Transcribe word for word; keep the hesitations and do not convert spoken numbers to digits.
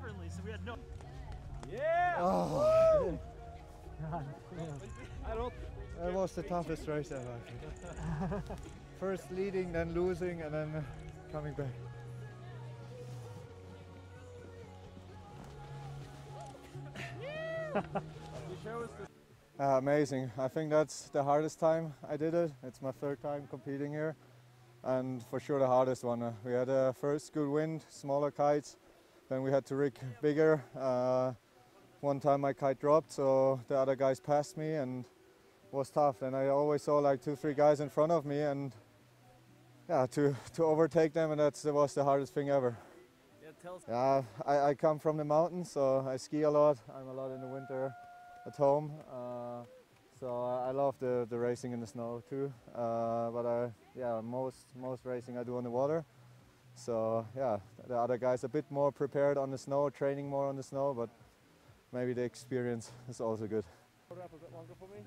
separately, so we had no. Yeah! Oh. I don't. That was the toughest race ever. First leading, then losing, and then coming back. Uh, amazing. I think that's the hardest time I did it. It's my third time competing here, and for sure the hardest one. We had a first good wind, smaller kites, then we had to rig bigger. Uh, one time my kite dropped, so the other guys passed me, and it was tough. And I always saw like two, three guys in front of me, and yeah, to, to overtake them, and that's, that was the hardest thing ever. Yeah, I, I come from the mountains, so I ski a lot. I'm a lot in the winter at home, uh, so I love the, the racing in the snow too. Uh, but I, yeah, most most racing I do on the water. So yeah, the other guys are a bit more prepared on the snow, training more on the snow, but maybe the experience is also good. Hold up a bit longer for me.